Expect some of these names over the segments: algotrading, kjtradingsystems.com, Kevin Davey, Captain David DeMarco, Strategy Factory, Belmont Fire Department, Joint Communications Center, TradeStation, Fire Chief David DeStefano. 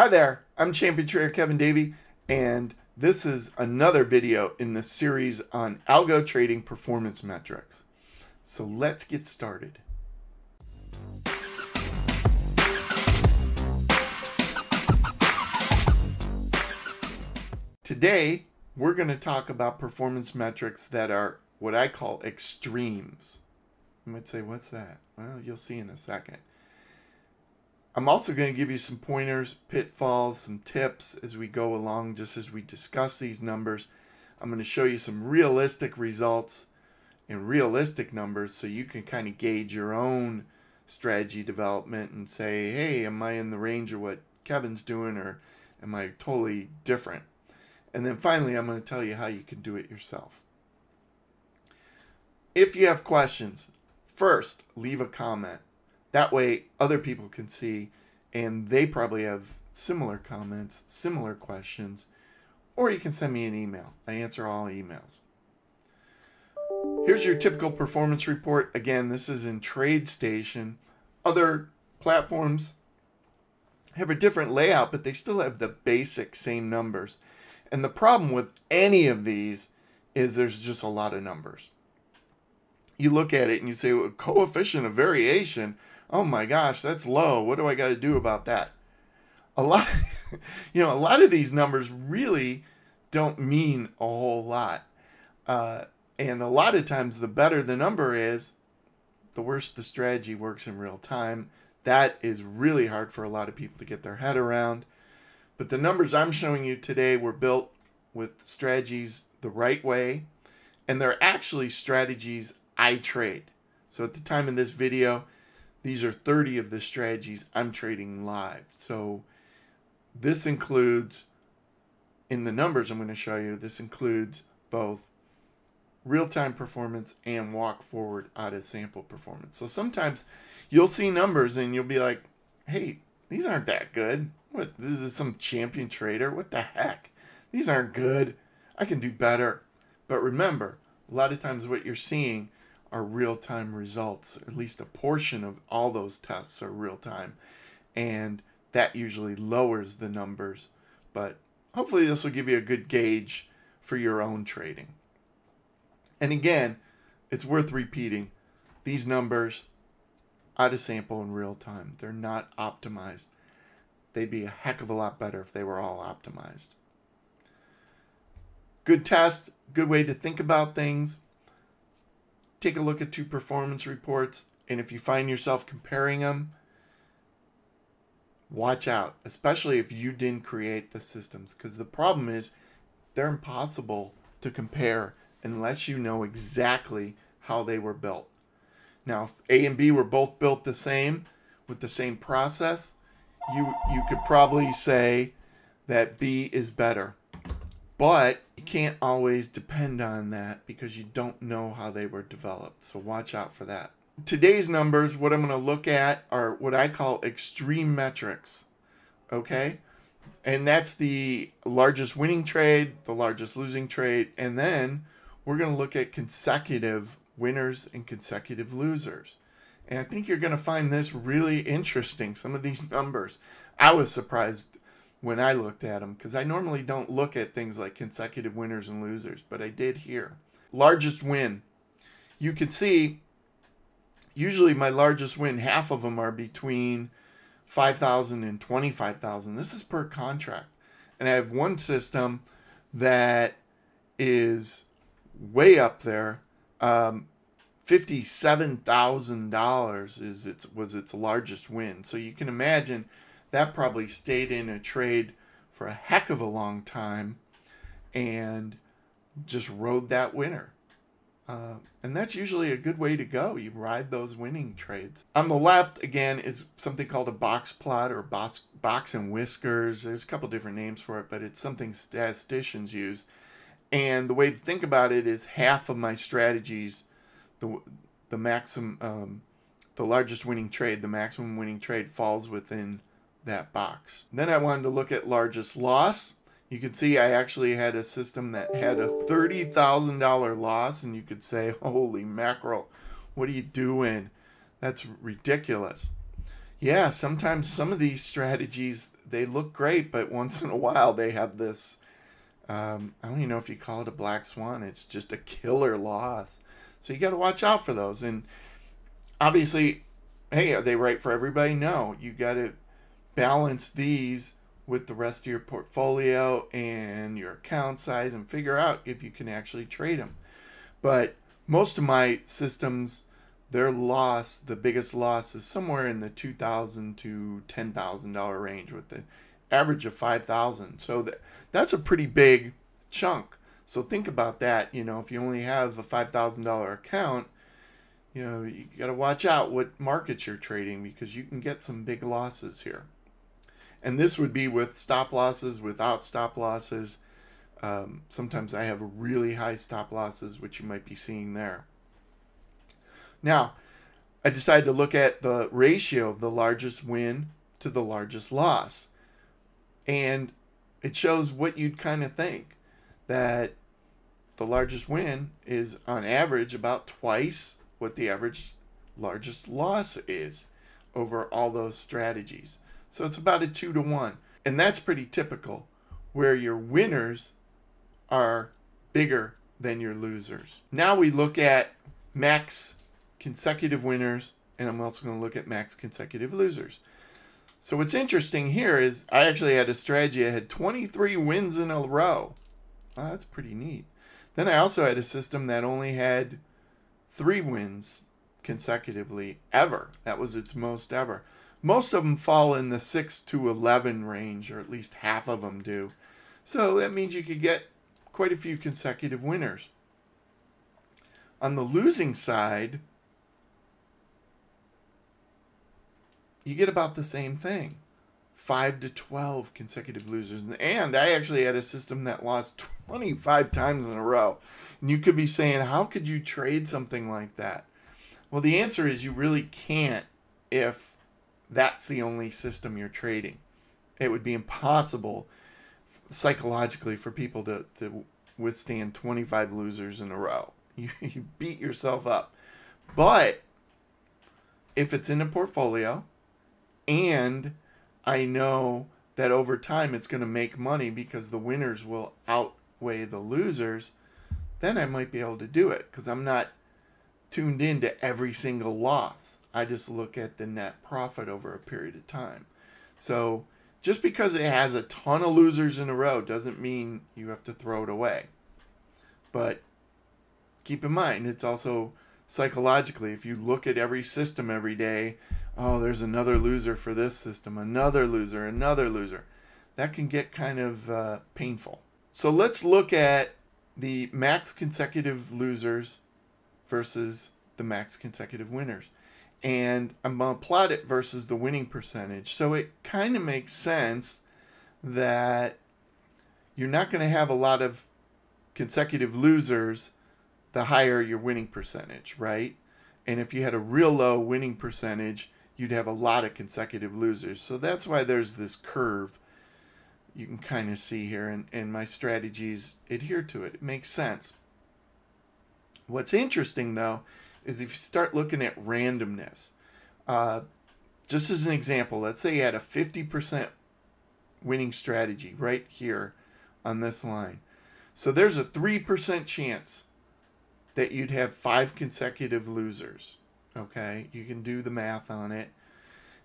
Hi there, I'm Champion Trader Kevin Davey, and this is another video in the series on algo trading performance metrics. So let's get started. Today, we're going to talk about performance metrics that are what I call extremes. You might say, what's that? Well, you'll see in a second. I'm also going to give you some pointers, pitfalls, some tips as we go along, just as we discuss these numbers. I'm going to show you some realistic results and realistic numbers so you can kind of gauge your own strategy development and say, hey, am I in the range of what Kevin's doing, or am I totally different? And then finally, I'm going to tell you how you can do it yourself. If you have questions, first, leave a comment. That way other people can see, and they probably have similar comments, similar questions, or you can send me an email. I answer all emails. Here's your typical performance report. Again, this is in TradeStation. Other platforms have a different layout, but they still have the basic same numbers. And the problem with any of these is there's just a lot of numbers. You look at it and you say, well, coefficient of variation, oh my gosh, that's low. What do I got to do about that? A lot of these numbers really don't mean a whole lot. And a lot of times the better the number is, the worse the strategy works in real time. That is really hard for a lot of people to get their head around. But the numbers I'm showing you today were built with strategies the right way. And they're actually strategies I trade. So at the time of this video, these are 30 of the strategies I'm trading live. So this includes, in the numbers I'm going to show you, this includes both real-time performance and walk forward out of sample performance. So sometimes you'll see numbers and you'll be like, hey, these aren't that good. What, this is some champion trader? What the heck? These aren't good. I can do better. But remember, a lot of times what you're seeing are real-time results. At least a portion of all those tests are real-time, and that usually lowers the numbers. But hopefully this will give you a good gauge for your own trading. And again, it's worth repeating, these numbers out of sample in real-time, they're not optimized. They'd be a heck of a lot better if they were all optimized. Good test, good way to think about things. Take a look at two performance reports, and if you find yourself comparing them, watch out, especially if you didn't create the systems, because the problem is they're impossible to compare unless you know exactly how they were built. Now, if A and B were both built the same with the same process, you could probably say that B is better. But you can't always depend on that because you don't know how they were developed. So watch out for that. Today's numbers, what I'm going to look at are what I call extreme metrics. Okay? And that's the largest winning trade, the largest losing trade. And then we're going to look at consecutive winners and consecutive losers. And I think you're going to find this really interesting, some of these numbers. I was surprised when I looked at them, because I normally don't look at things like consecutive winners and losers, but I did here. Largest win. You can see, usually my largest win, half of them are between 5,000 and 25,000. This is per contract. And I have one system that is way up there. $57,000 was its largest win. So you can imagine that probably stayed in a trade for a heck of a long time and just rode that winner. And that's usually a good way to go. You ride those winning trades. On the left, again, is something called a box plot or box and whiskers. There's a couple different names for it, but it's something statisticians use. And the way to think about it is half of my strategies, the largest winning trade, the maximum winning trade falls within that box. Then I wanted to look at largest loss. You can see I actually had a system that had a $30,000 loss, and you could say, holy mackerel, what are you doing? That's ridiculous. Yeah, sometimes some of these strategies, they look great, but once in a while they have this, I don't even know if you call it a black swan. It's just a killer loss. So you got to watch out for those. And obviously, hey, are they right for everybody? No, you got to balance these with the rest of your portfolio and your account size and figure out if you can actually trade them. But most of my systems, their loss, the biggest loss, is somewhere in the $2,000 to $10,000 range with the average of $5,000. So that's a pretty big chunk. So think about that. You know, if you only have a $5,000 account, you know, you got to watch out what markets you're trading because you can get some big losses here. And this would be with stop losses, without stop losses. Sometimes I have really high stop losses, which you might be seeing there. Now, I decided to look at the ratio of the largest win to the largest loss. And it shows what you'd kind of think, that the largest win is on average about twice what the average largest loss is over all those strategies. So it's about a 2-to-1. And that's pretty typical, where your winners are bigger than your losers. Now we look at max consecutive winners, and I'm also going to look at max consecutive losers. So what's interesting here is I actually had a strategy that had 23 wins in a row. Wow, that's pretty neat. Then I also had a system that only had 3 wins consecutively ever. That was its most ever. Most of them fall in the 6 to 11 range, or at least half of them do. So that means you could get quite a few consecutive winners. On the losing side, you get about the same thing, 5 to 12 consecutive losers. And I actually had a system that lost 25 times in a row. And you could be saying, how could you trade something like that? Well, the answer is you really can't if that's the only system you're trading. It would be impossible psychologically for people to withstand 25 losers in a row. You beat yourself up. But if it's in a portfolio, and I know that over time it's going to make money because the winners will outweigh the losers, then I might be able to do it because I'm not tuned into every single loss. I just look at the net profit over a period of time. So just because it has a ton of losers in a row doesn't mean you have to throw it away. But keep in mind, it's also psychologically, if you look at every system every day, oh, there's another loser for this system, another loser, that can get kind of painful. So let's look at the max consecutive losers versus the max consecutive winners. And I'm going to plot it versus the winning percentage. So it kind of makes sense that you're not going to have a lot of consecutive losers the higher your winning percentage, right? And if you had a real low winning percentage, you'd have a lot of consecutive losers. So that's why there's this curve you can kind of see here, and my strategies adhere to it. It makes sense. What's interesting, though, is if you start looking at randomness, just as an example, let's say you had a 50% winning strategy right here on this line. So there's a 3% chance that you'd have 5 consecutive losers. Okay, you can do the math on it.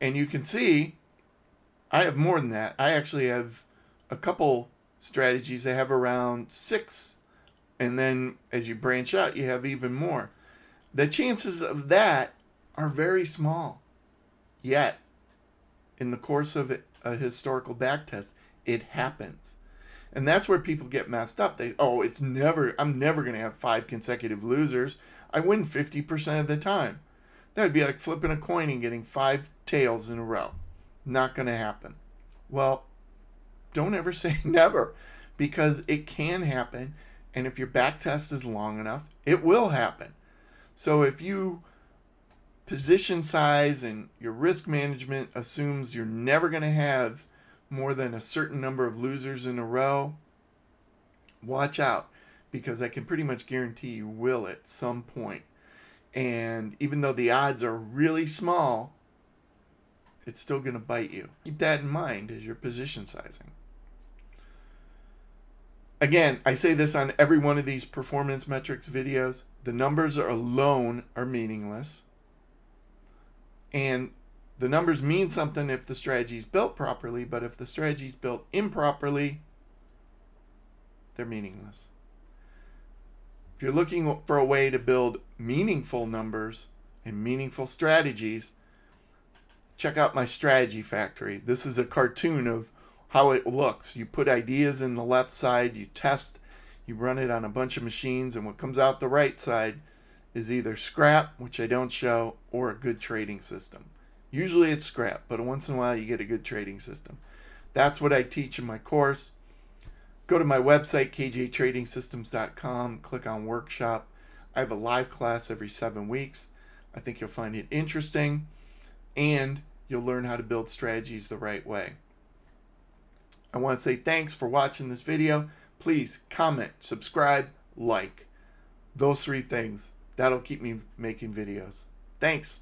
And you can see I have more than that. I actually have a couple strategies that have around 6. And then as you branch out, you have even more. The chances of that are very small. Yet, in the course of a historical backtest, it happens. And that's where people get messed up. They, oh, it's never, I'm never going to have 5 consecutive losers. I win 50% of the time. That would be like flipping a coin and getting 5 tails in a row. Not going to happen. Well, don't ever say never, because it can happen. And if your back test is long enough, it will happen. So if you position size and your risk management assumes you're never going to have more than a certain number of losers in a row, watch out, because I can pretty much guarantee you will at some point. And even though the odds are really small, it's still going to bite you. Keep that in mind as you're position sizing. Again, I say this on every one of these performance metrics videos. The numbers alone are meaningless. And the numbers mean something if the strategy is built properly, but if the strategy is built improperly, they're meaningless. If you're looking for a way to build meaningful numbers and meaningful strategies, check out my Strategy Factory. This is a cartoon of how it looks. You put ideas in the left side, you test, you run it on a bunch of machines, and what comes out the right side is either scrap, which I don't show, or a good trading system. Usually it's scrap, but once in a while you get a good trading system. That's what I teach in my course. Go to my website, kjtradingsystems.com, click on workshop. I have a live class every 7 weeks. I think you'll find it interesting, and you'll learn how to build strategies the right way. I want to say thanks for watching this video. Please comment, subscribe, like. Those three things. That'll keep me making videos. Thanks.